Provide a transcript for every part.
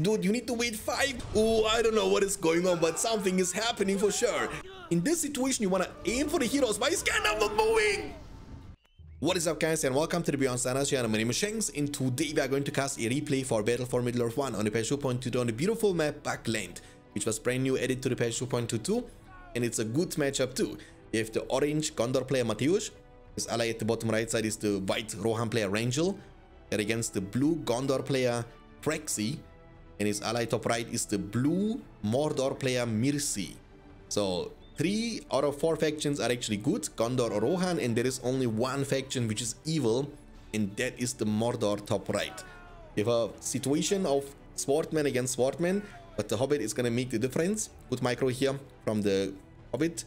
Dude, you need to wait 5? Ooh, I don't know what is going on, but something is happening for sure. In this situation, you want to aim for the heroes, but he's kind of not moving. What is up, guys, and welcome to the Beyond Standards channel. My name is Shanks, and today we are going to cast a replay for Battle for Middle Earth 1 on the Patch 2.22 on the beautiful map Backland, which was brand new added to the Patch 2.22, and it's a good matchup too. We have the orange Gondor player Mateusz. His ally at the bottom right side is the white Rohan player Rangel, and against the blue Gondor player Prexy, and his ally top right is the blue Mordor player Mirsi. So 3 out of 4 factions are actually good, Gondor or Rohan, and there is only one faction which is evil, and that is the Mordor top right. You have a situation of Swordman against Swordman, but the Hobbit is going to make the difference. Good micro here from the Hobbit.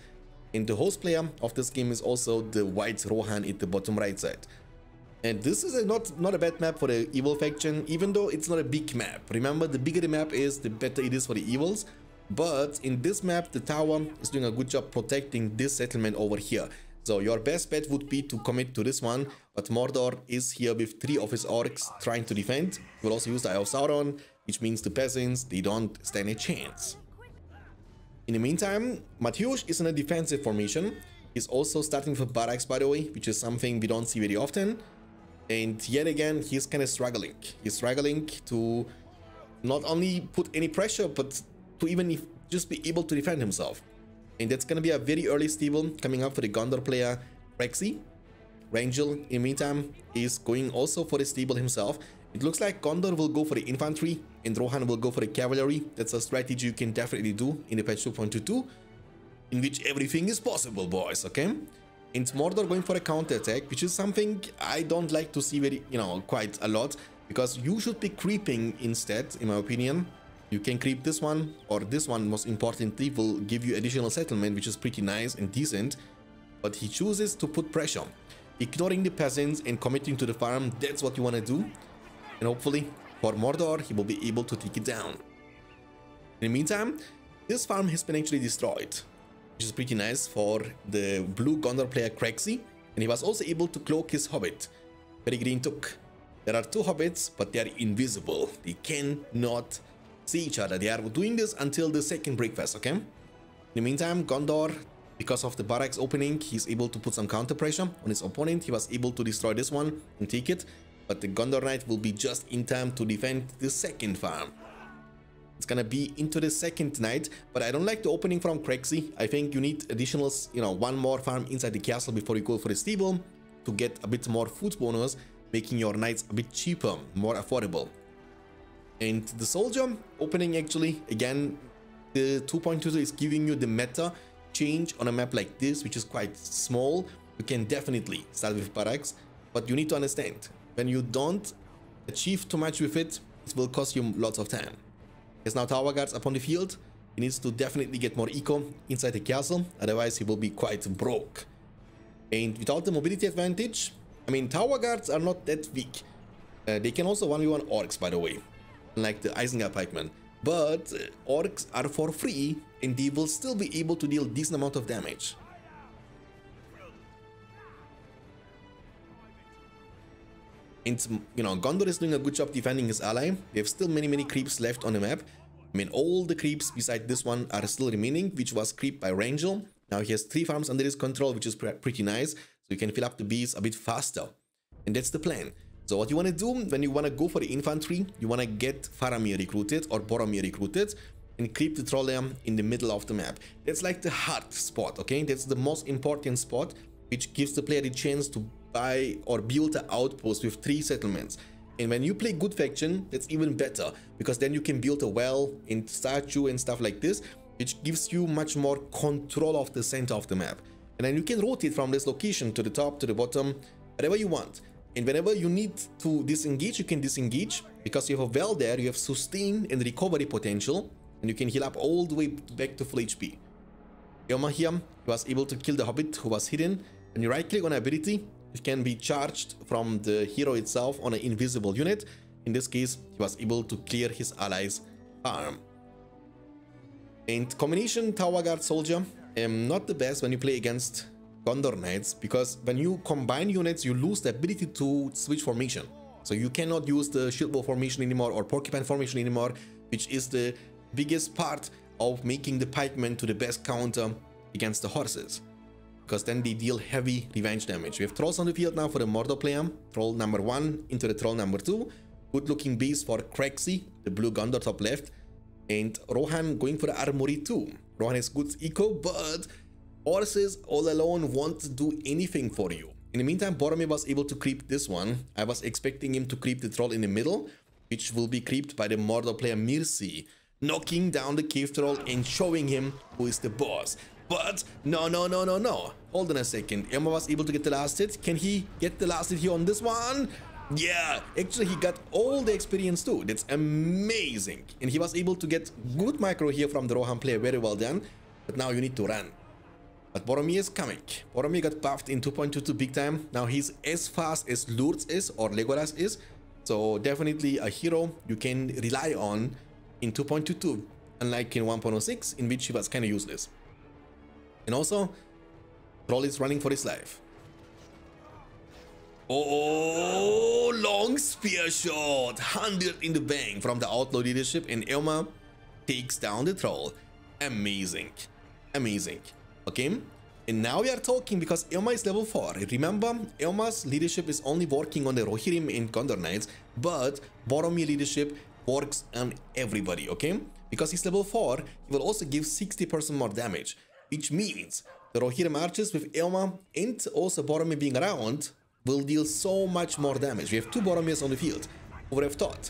And the host player of this game is also the white Rohan at the bottom right side. And this is not a bad map for the evil faction, even though it's not a big map. Remember, the bigger the map is, the better it is for the evils. But in this map, the tower is doing a good job protecting this settlement over here. So your best bet would be to commit to this one. But Mordor is here with 3 of his orcs trying to defend. We'll also use the Eye of Sauron, which means the peasants, they don't stand a chance. In the meantime, Mateusz is in a defensive formation. He's also starting for barracks, by the way, which is something we don't see very often. And yet again, he's kind of struggling. He's struggling to not only put any pressure, but to just be able to defend himself. And that's going to be a very early stable coming up for the Gondor player Prexy. Rangel, in the meantime, is going also for the stable himself. It looks like Gondor will go for the infantry and Rohan will go for the cavalry. That's a strategy you can definitely do in the patch 2.22, in which everything is possible, boys, okay? And Mordor going for a counter-attack, which is something I don't like to see very, quite a lot, because you should be creeping instead, in my opinion. You can creep this one, or this one, most importantly, will give you additional settlement, which is pretty nice and decent. But he chooses to put pressure, ignoring the peasants and committing to the farm. That's what you want to do. And hopefully, for Mordor, he will be able to take it down. In the meantime, this farm has been actually destroyed, which is pretty nice for the blue Gondor player Prexy, and he was also able to cloak his hobbit. Peregrin took. There are 2 hobbits, but they are invisible. They cannot see each other. They are doing this until the second breakfast, okay? In the meantime, Gondor, because of the barracks opening, he's able to put some counter pressure on his opponent. He was able to destroy this one and take it, but the Gondor Knight will be just in time to defend the second farm. It's gonna be into the second night, but I don't like the opening from Prexy. I think you need additional, 1 more farm inside the castle before you go for the stable to get a bit more food bonus, making your knights a bit cheaper, more affordable. And the soldier opening, actually, again, the 2.2 is giving you the meta change on a map like this, which is quite small. You can definitely start with barracks, but you need to understand, when you don't achieve too much with it, it will cost you lots of time. There's now tower guards upon the field. He needs to definitely get more eco inside the castle, otherwise he will be quite broke. And without the mobility advantage, I mean, tower guards are not that weak. They can also 1v1 orcs, by the way, like the Isengard pikemen. But orcs are for free, and they will still be able to deal decent amount of damage. And, Gondor is doing a good job defending his ally. They have still many creeps left on the map. I mean, all the creeps beside this one are still remaining, which was creeped by Rangel. Now he has 3 farms under his control, which is pretty nice. So you can fill up the bees a bit faster. And that's the plan. So what you want to do, when you want to go for the infantry, you want to get Faramir recruited or Boromir recruited and creep the troll in the middle of the map. That's like the hard spot, okay? That's the most important spot, which gives the player the chance to buy or build an outpost with 3 settlements. And when you play good faction, that's even better, because then you can build a well and statue and stuff like this, which gives you much more control of the center of the map. And then you can rotate from this location to the top, to the bottom, whatever you want. And whenever you need to disengage, you can disengage, because you have a well there, you have sustain and recovery potential, and you can heal up all the way back to full HP. Eomer here was able to kill the hobbit who was hidden. When you right click on ability, it can be charged from the hero itself on an invisible unit. In this case, he was able to clear his ally's farm. And combination tower guard soldier, not the best when you play against Gondor Knights, because when you combine units, you lose the ability to switch formation. So you cannot use the shield wall formation anymore or porcupine formation anymore, which is the biggest part of making the pikemen to the best counter against the horses, because then they deal heavy revenge damage. We have trolls on the field now for the Mordor player. Troll number 1 into the troll number 2. Good looking beast for Prexy, the blue Gondor top left. And Rohan going for the armory too. Rohan is good eco, but horses all alone won't do anything for you. In the meantime, Boromir was able to creep this one. I was expecting him to creep the troll in the middle, which will be creeped by the Mordor player Mirsi, knocking down the cave troll and showing him who is the boss. But no. Hold on a second. Eomer was able to get the last hit. Can he get the last hit here on this one? Yeah, actually he got all the experience too. That's amazing. And he was able to get good micro here from the Rohan player. Very well done. But now you need to run. But Boromir is coming. Boromir got buffed in 2.22 big time. Now he's as fast as Lurtz is or Legolas is. So definitely a hero you can rely on in 2.22. Unlike in 1.06, in which he was kind of useless. And also, troll is running for his life. Oh, long spear shot. 100 in the bank from the outlaw leadership. And Eomer takes down the troll. Amazing. Amazing. Okay. And now we are talking because Eomer is level 4. Remember, Eomer's leadership is only working on the Rohirrim and Gondor Knights. But Boromir leadership works on everybody. Okay. Because he's level 4, he will also give 60% more damage. Which means the Rohirrim archers with Eomer and also Boromir being around will deal so much more damage. We have two Boromirs on the field, who would have thought.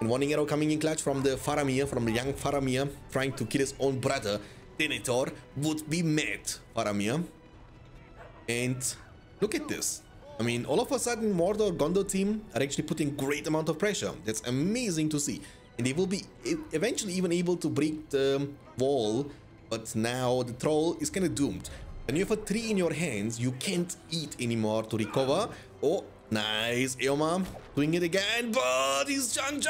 And one arrow coming in clutch from the Faramir, from the young Faramir, trying to kill his own brother. Denethor would be mad, Faramir. And look at this. I mean, all of a sudden, Mordor Gondor team are actually putting great amount of pressure. That's amazing to see. And they will be eventually even able to break the wall. But now the troll is kind of doomed. When you have a tree in your hands, you can't eat anymore to recover. Oh, nice. Eomer doing it again. But he's junked.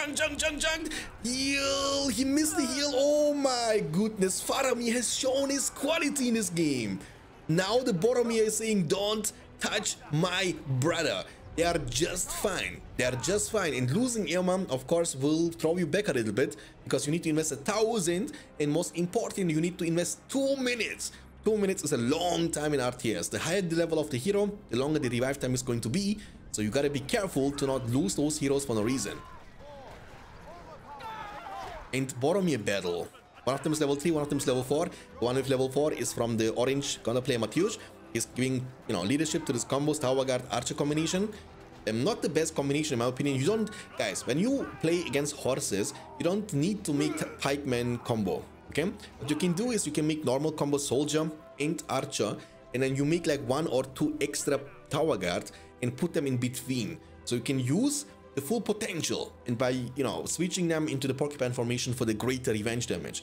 Heal. He missed the heal. Oh my goodness. Faramir has shown his quality in this game. Now the Boromir is saying, don't touch my brother. They are just fine. They are just fine. And losing Eomer, of course, will throw you back a little bit, because you need to invest 1,000. And most important, you need to invest 2 minutes. 2 minutes is a long time in RTS. The higher the level of the hero, the longer the revive time is going to be. So you gotta be careful to not lose those heroes for no reason. And Boromir battle. One of them is level 3, one of them is level 4. The one with level 4 is from the orange Gondor player Mateusz. He's giving, you know, leadership to this combos, Tower Guard, Archer combination. Not the best combination in my opinion. You don't, guys, when you play against horses, you don't need to make pikeman combo, okay? What you can do is you can make normal combo soldier and archer, and then you make like 1 or 2 extra tower guard and put them in between. So you can use the full potential, and by, you know, switching them into the porcupine formation for the greater revenge damage.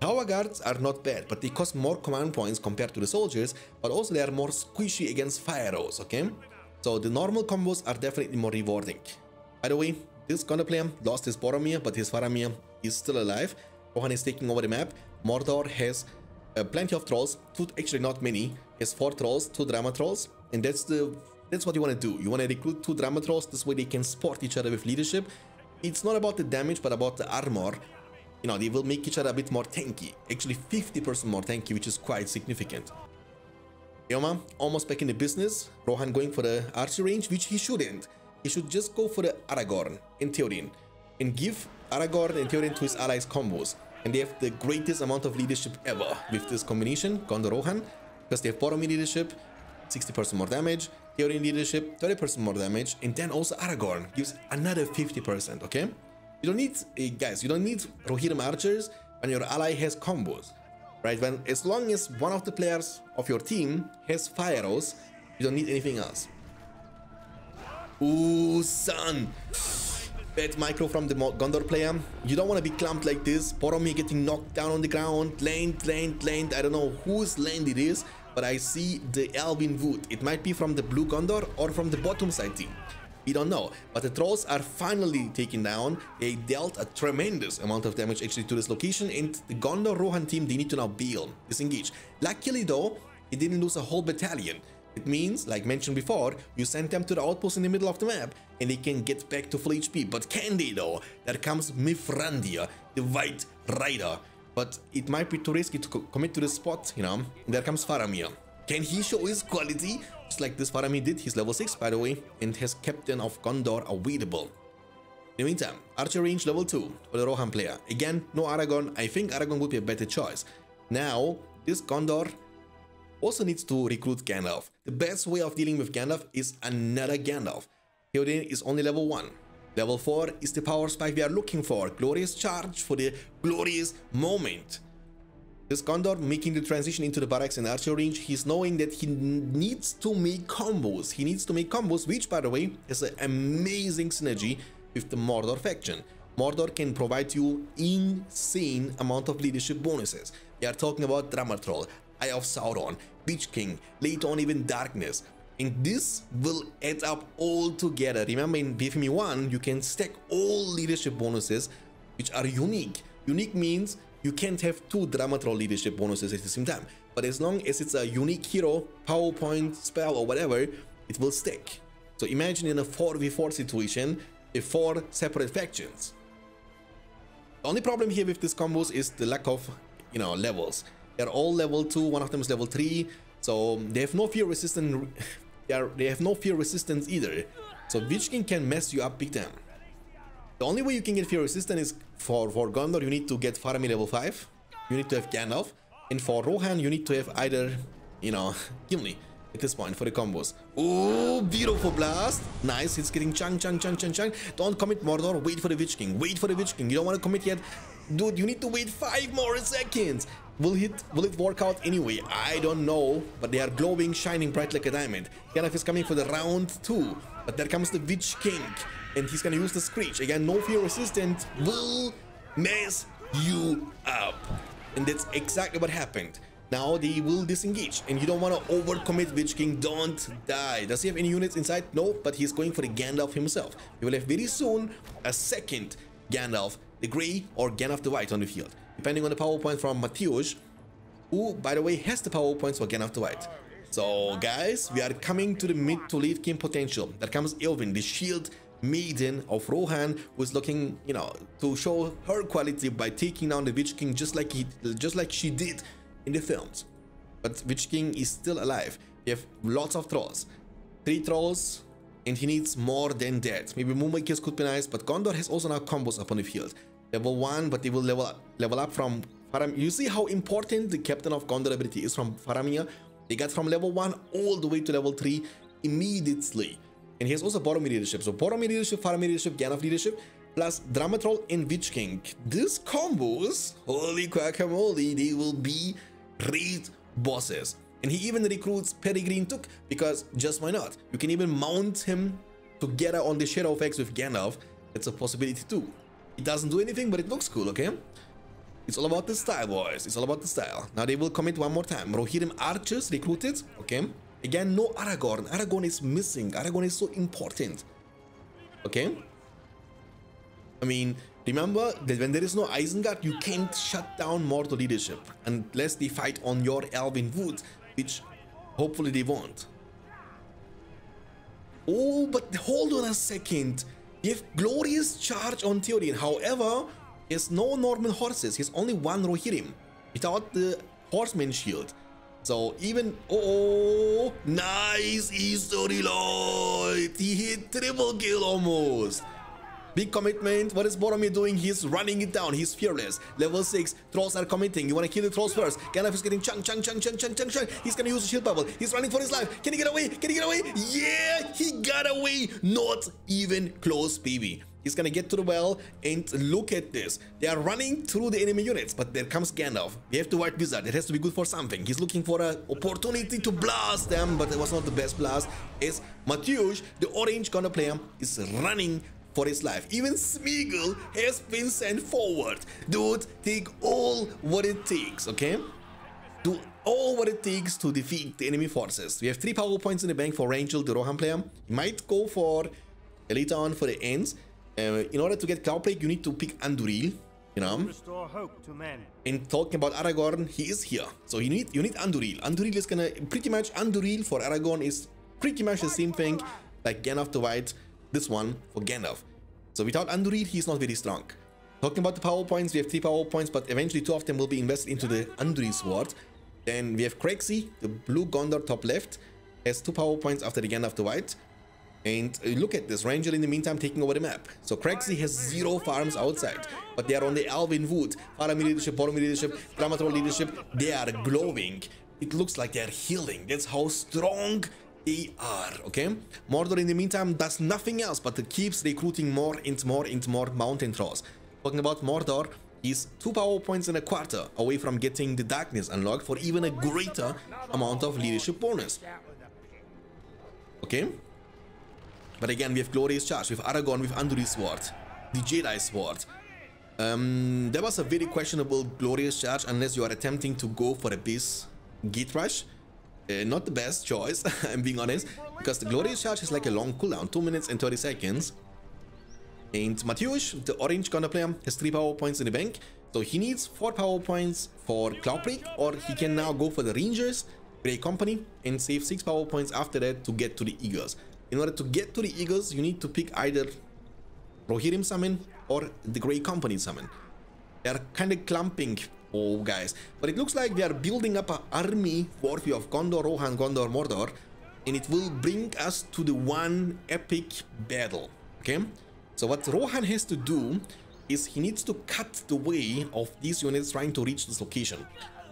Tower guards are not bad, but they cost more command points compared to the soldiers, but also they are more squishy against fire arrows, okay? So the normal combos are definitely more rewarding. By the way, this Gondor player lost his Boromir, but his Faramir is still alive. Rohan is taking over the map. Mordor has plenty of trolls, actually not many. He has 4 trolls, 2 drama trolls, and that's what you want to do. You want to recruit 2 drama trolls, this way they can support each other with leadership. It's not about the damage, but about the armor. You know, they will make each other a bit more tanky. Actually 50% more tanky, which is quite significant. Eomer almost back in the business. Rohan going for the archer range, which he shouldn't. He should just go for the Aragorn and Theoden. And give Aragorn and Theoden to his allies combos. And they have the greatest amount of leadership ever with this combination, Gondor Rohan. Because they have Boromir leadership, 60% more damage. Theoden leadership, 30% more damage. And then also Aragorn gives another 50%, okay? You don't need, guys, you don't need Rohirrim archers when your ally has combos, right? When, as long as one of the players of your team has fire arrows, you don't need anything else. Ooh, son. Bad micro from the Gondor player. You don't want to be clumped like this. Boromir getting knocked down on the ground. Land. I don't know whose land it is, but I see the Elven Wood. It might be from the blue Gondor or from the bottom side team. We don't know, but the trolls are finally taken down. They dealt a tremendous amount of damage actually to this location, and the Gondor Rohan team, they need to now disengage. Luckily though, they didn't lose a whole battalion. It means, like mentioned before, you send them to the outpost in the middle of the map and they can get back to full HP. But can they though? There comes Mithrandir, the White Rider. But it might be too risky to commit to this spot, you know. And there comes Faramir. Can he show his quality? Just like this Faramir did, he's level 6 by the way, and has Captain of Gondor available. In the meantime, Archer range level 2 for the Rohan player. Again, no Aragorn. I think Aragorn would be a better choice. Now, this Gondor also needs to recruit Gandalf. The best way of dealing with Gandalf is another Gandalf. Theoden is only level 1. Level 4 is the power spike we are looking for. Glorious charge for the glorious moment. This Gondor making the transition into the barracks and Archer range. He's knowing that he needs to make combos. He needs to make combos, which by the way is an amazing synergy with the Mordor faction. Mordor can provide you insane amount of leadership bonuses. We are talking about Dramatrol, Eye of Sauron, Witch King, later on even Darkness. And this will add up all together. Remember in BFME 1 you can stack all leadership bonuses which are unique. Unique means you can't have two Dramatrol leadership bonuses at the same time. But as long as it's a unique hero, PowerPoint, spell or whatever, it will stack. So imagine in a 4v4 situation, the 4 separate factions. The only problem here with these combos is the lack of, you know, levels. They're all level 2, one of them is level 3, so they have no fear resistance. They have no fear resistance either, so Witch King can mess you up big time. The only way you can get fear resistance is for Gondor you need to get Faramir level 5, you need to have Gandalf, and for Rohan you need to have either, you know, Gimli. At this point for the combos. Oh, beautiful blast. Nice, it's getting chunk. Don't commit Mordor, wait for the Witch King. Wait for the Witch King. You don't want to commit yet. Dude, you need to wait 5 more seconds. Will it work out anyway? I don't know, but they are glowing, shining bright like a diamond. Gandalf is coming for the round 2, but there comes the Witch King, and he's gonna use the Screech. Again, no fear resistant will mess you up. And that's exactly what happened. Now they will disengage, and you don't want to overcommit Witch King. Don't die. Does he have any units inside? No, but he's going for the Gandalf himself. We will have very soon a second Gandalf, the Grey or Gandalf the White on the field, depending on the PowerPoint from Mateusz, who, by the way, has the PowerPoints for Gandalf the White. So, guys, we are coming to the mid to late game potential. There comes Eowyn, the shield maiden of Rohan, who is looking, you know, to show her quality by taking down the Witch King just like she did in the films. But Witch King is still alive. We have lots of trolls, 3 trolls, and he needs more than that. Maybe Moonmakers could be nice, but Gondor has also now combos upon the field. Level 1, but they will level up from Faramir. You see how important the Captain of Gondor ability is from Faramir. They got from level 1 all the way to level 3 immediately, and he has also Boromir leadership. So Boromir leadership, Faramir leadership, Gandalf leadership, plus Dramatrol and Witch King. These combos, holy guacamole, they will be great bosses. And he even recruits Peregrin Took, because just why not? You can even mount him together on the Shadow Facts with Gandalf. That's a possibility too. It doesn't do anything, but it looks cool, okay? It's all about the style, boys. It's all about the style. Now they will commit one more time. Rohirrim archers recruited, okay? Again, no Aragorn. Aragorn is missing. Aragorn is so important, okay? I mean, remember that when there is no Isengard, you can't shut down Mordor leadership unless they fight on your Elven Wood, which hopefully they won't. Oh, but hold on a second. They have glorious charge on Theoden. However, he has no Norman horses. He has only 1 Rohirrim without the horseman shield. So even... Oh, nice Easter reload. He hit triple kill almost. Big commitment. What is Boromir doing? He's running it down. He's fearless. Level 6. Trolls are committing. You want to kill the trolls first. Gandalf is getting chunk. He's going to use the shield bubble. He's running for his life. Can he get away? Can he get away? Yeah, he got away. Not even close, baby. He's going to get to the well, and look at this. They are running through the enemy units, but there comes Gandalf. We have the White Wizard. It has to be good for something. He's looking for an opportunity to blast them, but it was not the best blast. As Mateusz, the orange Gondor player, is running for his life. Even Smeagol has been sent forward. Dude, take all what it takes, okay? Do all what it takes to defeat the enemy forces. We have 3 power points in the bank for Rangel, the Rohan player. He might go for later on for the ends. In order to get Cloudbreak, you need to pick Andúril. you know? Restore hope to men. In talking about Aragorn, he is here. So you need Andúril. Andúril is gonna pretty much Andúril for Aragorn is pretty much the same thing like Gandalf the White, this one for Gandalf. So without Andúril, he's not very strong. Talking about the power points, we have 3 power points, but eventually 2 of them will be invested into the Andúril sword. Then we have Prexy, the blue Gondor top left, has 2 power points after the Gandalf the White. And look at this, Rangel in the meantime taking over the map. So Prexy has 0 farms outside, but they are on the Elven Wood. Faramir leadership, Boromir leadership, Dramatrol leadership, they are glowing. It looks like they are healing. That's how strong they are, okay? Mordor in the meantime does nothing else, but it keeps recruiting more and more and more mountain trolls. Talking about Mordor, is 2 power points and a quarter away from getting the Darkness unlocked for even a greater amount of leadership bonus. Okay? But again, we have Glorious Charge, with Aragorn, with Andúril's Sword, the Jedi Sword. There was a very questionable Glorious Charge unless you are attempting to go for Abyss Gate Rush. Not the best choice, I'm being honest, because the Glorious Charge is like a long cooldown, 2 minutes and 30 seconds. And Mateusz, the orange Gondor player, has 3 power points in the bank, so he needs 4 power points for Cloudbreak, or he can now go for the Rangers, Grey Company, and save 6 power points after that to get to the Eagles. In order to get to the Eagles, you need to pick either Rohirrim Summon or the Grey Company Summon. They are kind of clumping, oh guys, but it looks like they are building up an army worthy of Gondor, Rohan, Gondor, Mordor, and it will bring us to the one epic battle, okay? So what Rohan has to do is he needs to cut the way of these units trying to reach this location.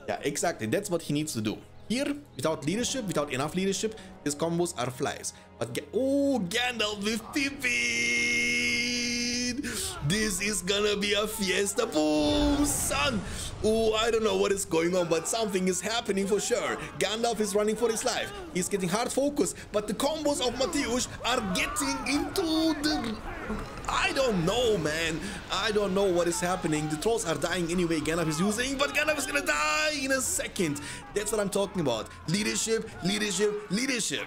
Yeah, exactly. That's what he needs to do. Here, without leadership, without enough leadership, his combos are flies. But oh, Gandalf with Pippin! This is gonna be a fiesta. Boom, son! Oh, I don't know what is going on, but something is happening for sure. Gandalf is running for his life. He's getting hard focused, but the combos of Mateusz are getting into the... I don't know, man. I don't know what is happening. The trolls are dying anyway. Gandalf is using, but Gandalf is gonna die in a second. That's what I'm talking about. Leadership, leadership, leadership.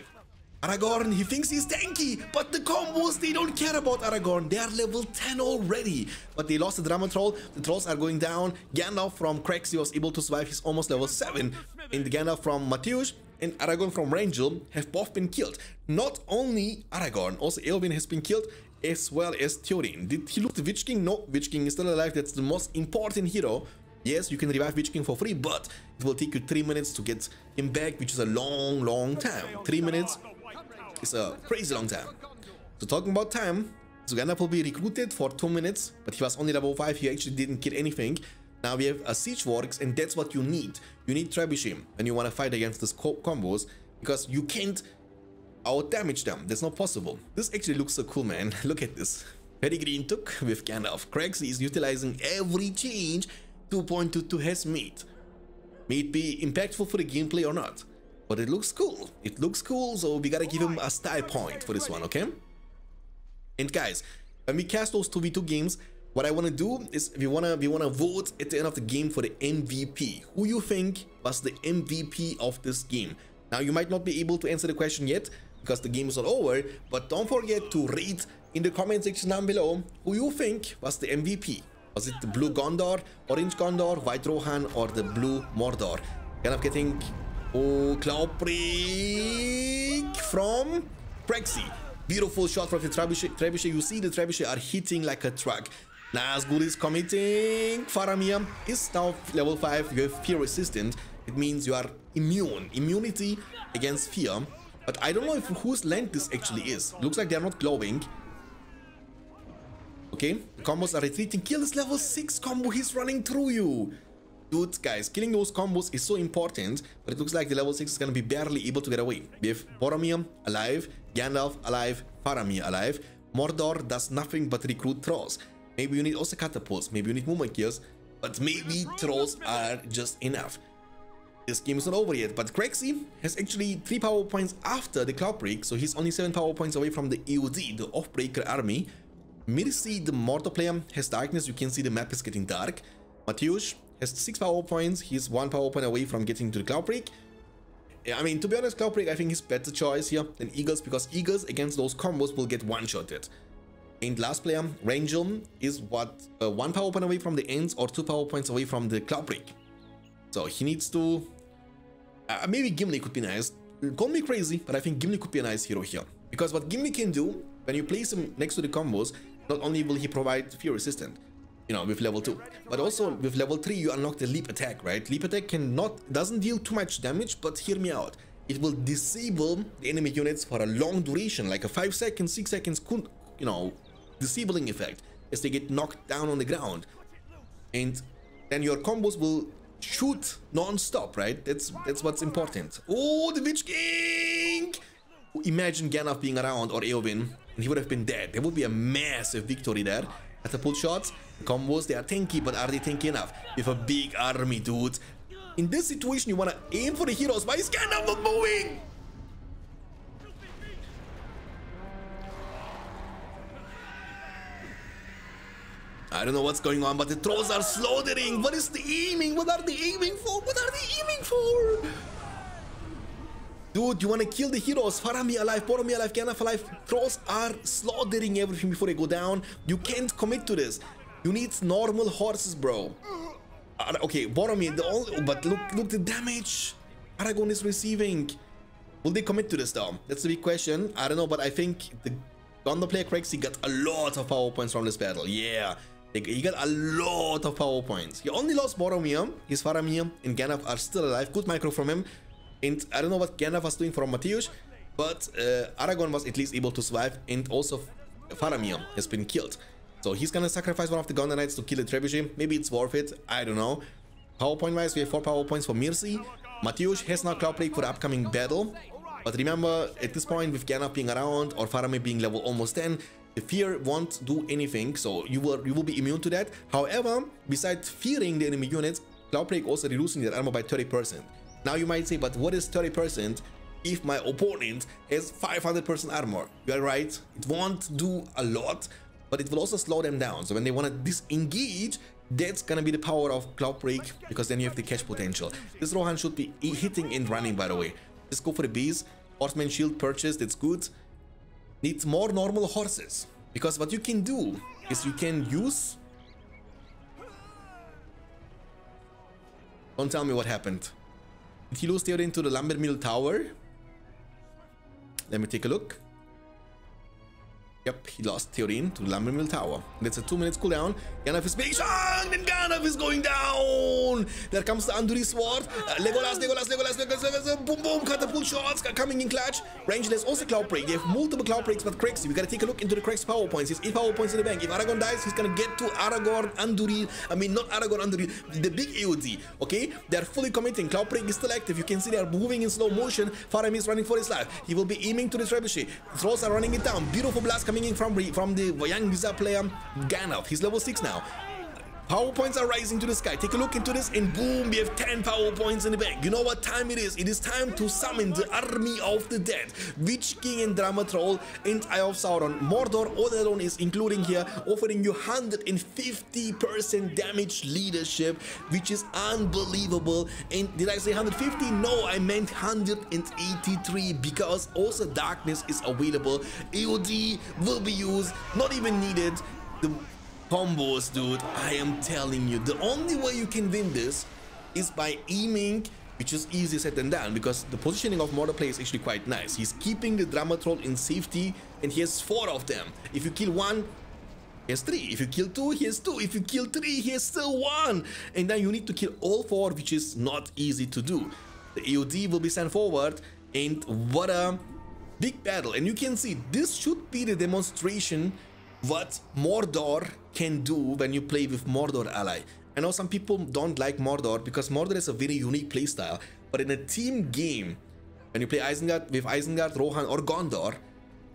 Aragorn, he thinks he's tanky, but the combos, they don't care about Aragorn. They are level 10 already. But they lost the Dramatrol. The trolls are going down. Gandalf from Prexy was able to survive. He's almost level 7. And Gandalf from Mateusz and Aragorn from Rangel have both been killed. Not only Aragorn, also Eowyn has been killed, as well as Theoden. Did he look the Witch King? No, Witch King is still alive. That's the most important hero. Yes, you can revive Witch King for free, but it will take you 3 minutes to get him back, which is a long, long time. 3 minutes is a crazy long time. So talking about time, Gandalf will be recruited for 2 minutes, but he was only level 5. He actually didn't get anything. Now we have a siege works, and that's what you need. You need Trebuchet, and you want to fight against these combos because you can't outdamage them. That's not possible. This actually looks so cool, man. Look at this. Peregrin took with Gandalf. Prexy is utilizing every change 2.22 has made. May it be impactful for the gameplay or not, but it looks cool. It looks cool, so we gotta give him a style point for this one, okay? And guys, when we cast those 2v2 games, what I want to do is we wanna vote at the end of the game for the MVP. Who you think was the MVP of this game? Now, you might not be able to answer the question yet because the game is not over, but don't forget to rate in the comment section down below who you think was the MVP. Was it the blue Gondor, orange Gondor, white Rohan, or the blue Mordor? Kind of getting... Oh, Cloudbreak from Prexy. Beautiful shot from the Trebuchet. You see the Trebuchet are hitting like a truck. Nazgûl is committing. Faramir is now level 5. You have fear resistant. It means you are immune. Immunity against fear. But I don't know if whose land this actually is. Looks like they're not glowing. Okay, the combos are retreating. Kill this level 6 combo. He's running through you. Dude, guys, killing those combos is so important. But it looks like the level 6 is going to be barely able to get away. We have Boromir alive, Gandalf alive, Faramir alive. Mordor does nothing but recruit trolls. Maybe you need also catapults. Maybe you need movement gears. But maybe trolls are just enough. This game is not over yet, but Prexy has actually 3 power points after the Cloudbreak, so he's only 7 power points away from the EOD, the Offbreaker army. Mirsi, the Mordor player, has Darkness. You can see the map is getting dark. Mateusz has 6 power points. He's 1 power point away from getting to the Cloudbreak. I mean, to be honest, Cloudbreak I think is better choice here than Eagles, because Eagles against those combos will get one-shotted. And last player, Rangel, is what, 1 power point away from the ends or 2 power points away from the Cloudbreak. So he needs to... maybe Gimli could be nice. Call me crazy, but I think Gimli could be a nice hero here. Because what Gimli can do, when you place him next to the combos, not only will he provide fear resistant, you know, with level 2, but also with level 3 you unlock the leap attack, right? Leap attack doesn't deal too much damage, but hear me out. It will disable the enemy units for a long duration, like a 5-second, 6 seconds, you know, disabling effect as they get knocked down on the ground. And then your combos will shoot non-stop, right? That's what's important. Oh, the Witch King! Imagine Gandalf being around, or Eowyn, and he would have been dead. There would be a massive victory there. Catapult shots, the combos, they are tanky, but are they tanky enough? With a big army, dude. In this situation, you want to aim for the heroes. Why is Gandalf not moving? I don't know what's going on, but the trolls are slaughtering. What is the aiming? What are they aiming for? What are they aiming for? Dude, you want to kill the heroes. Faramir alive, Boromir alive, Gandalf alive. Trolls are slaughtering everything before they go down. You can't commit to this. You need normal horses, bro. Okay, Boromir, but look the damage Aragorn is receiving. Will they commit to this, though? That's the big question. I don't know, but I think the Gondor player Prexy got a lot of power points from this battle. Yeah. He got a lot of power points. He only lost Boromir. His Faramir and Gandalf are still alive. Good micro from him. And I don't know what Gandalf was doing from Mateusz, but Aragorn was at least able to survive. And also Faramir has been killed. So he's gonna sacrifice one of the Gondor Knights to kill the Trebuchet. Maybe it's worth it. I don't know. Power point wise, we have 4 power points for Mirsi. Mateusz has now Cloudbreak for the upcoming battle. But remember, at this point, with Gandalf being around or Faramir being level almost 10, the fear won't do anything, so you will be immune to that. However, besides fearing the enemy units, Cloudbreak also reducing their armor by 30%. Now you might say, but what is 30% if my opponent has 500% armor? You are right, it won't do a lot, but it will also slow them down. So when they want to disengage, that's gonna be the power of Cloudbreak, because then you have the catch potential. This Rohan should be hitting and running, by the way. Just go for the bees. Horseman shield purchased, it's good. Needs more normal horses, because what you can do is you can use... Don't tell me what happened. Did he lose Theoden to the Lambert Middle Tower? Let me take a look. Yep, he lost Theoden to the Lambert Middle Tower. That's a 2-minute cooldown. Gandalf is being shot, and Gandalf is going down. There comes the Andúril sword. Legolas. Boom, boom. Catapult shots coming in clutch. Rangel has also Cloudbreak. They have multiple Cloudbreaks, but Prexy. We gotta take a look into the Prexy power points. He's 8 power points in the bank. If Aragorn dies, he's gonna get to Aragorn, Andúril. I mean, not Aragorn, Andúril. The big AOD. Okay? They're fully committing. Cloudbreak is still active. You can see they're moving in slow motion. Faramir is running for his life. He will be aiming to the Trebuchet. Trolls are running it down. Beautiful blast coming in from the young Wizard player Gandalf. He's level 6 now. Power points are rising to the sky. Take a look into this, and boom, we have 10 power points in the bank. You know what time it is? It is time to summon the Army of the Dead. Witch King and Drama Troll and Eye of Sauron. Mordor all alone is including here, offering you 150% damage leadership, which is unbelievable. And did I say 150? No, I meant 183, because also Darkness is available. AOD will be used, not even needed. The combos, dude, I am telling you, the only way you can win this is by aiming, which is easier said than done, because the positioning of Mordor player is actually quite nice. He's keeping the Drama Troll in safety, and he has 4 of them. If you kill 1, he has 3. If you kill 2, he has 2. If you kill 3, he has still 1. And then you need to kill all 4, which is not easy to do. The AOD will be sent forward, and what a big battle. And you can see, this should be the demonstration what Mordor can do when you play with Mordor ally. I know some people don't like Mordor because Mordor is a very unique playstyle, but in a team game, when you play Isengard with Isengard, Rohan or Gondor,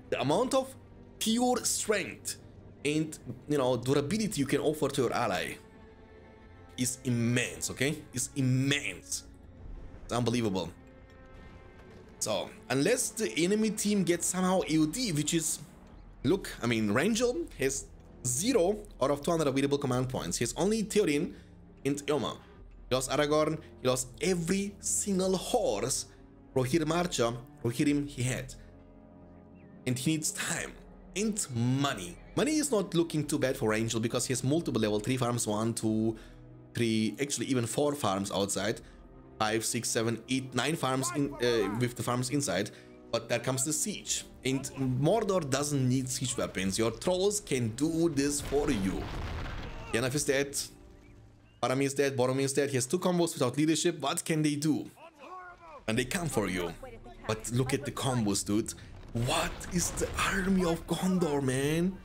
the amount of pure strength and, you know, durability you can offer to your ally is immense, okay? It's immense. It's unbelievable. So, unless the enemy team gets somehow AOD, which is... Look, I mean, Rangel has 0 out of 200 available command points. He has only Theoden and Eomer. He lost Aragorn. He lost every single horse. Rohirrim Archer, Rohirrim he had. And he needs time and money Money is not looking too bad for Rangel because he has multiple level 3 farms, 1, 2, 3, actually even 4 farms outside, 5, 6, 7, 8, 9 farms in, with the farms inside. But there comes the siege, and Mordor doesn't need siege weapons. Your trolls can do this for you. Gandalf is dead, Faramir is dead, Boromir is dead. He has 2 combos without leadership. What can they do? And they come for you. But look at the combos, dude. What is the army of Gondor, man?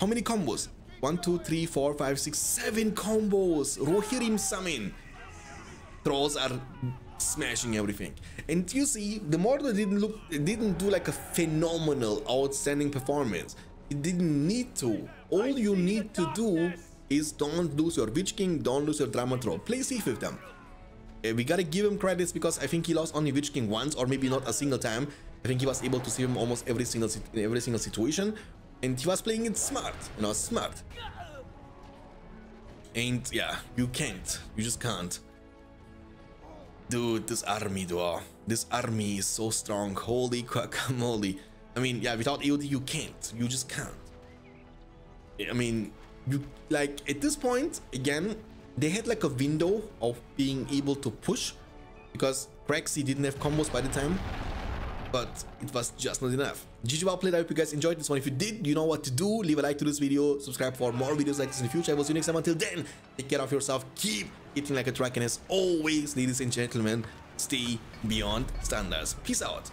How many combos? 1, 2, 3, 4, 5, 6, 7 combos. Rohirrim summon. Trolls are smashing everything. And you see, the Mordor didn't do like a phenomenal, outstanding performance. It didn't need to. All you need to do is don't lose your Witch King, don't lose your Drama Troll. Play safe with them. We gotta give him credits because I think he lost only Witch King once, or maybe not a single time. I think he was able to save him almost in every single situation. And he was playing it smart, you know, smart. And yeah, you can't. You just can't. Dude, this army, duo. This army is so strong. Holy guacamole. I mean, yeah, without AOD, you can't. You just can't. I mean, you like at this point, again, they had like a window of being able to push because Prexy didn't have combos by the time. But it was just not enough. GG, well played. I hope you guys enjoyed this one. If you did, you know what to do. Leave a like to this video. Subscribe for more videos like this in the future. I will see you next time. Until then, take care of yourself. Keep eating like a dragon. As always, ladies and gentlemen, stay beyond standards. Peace out.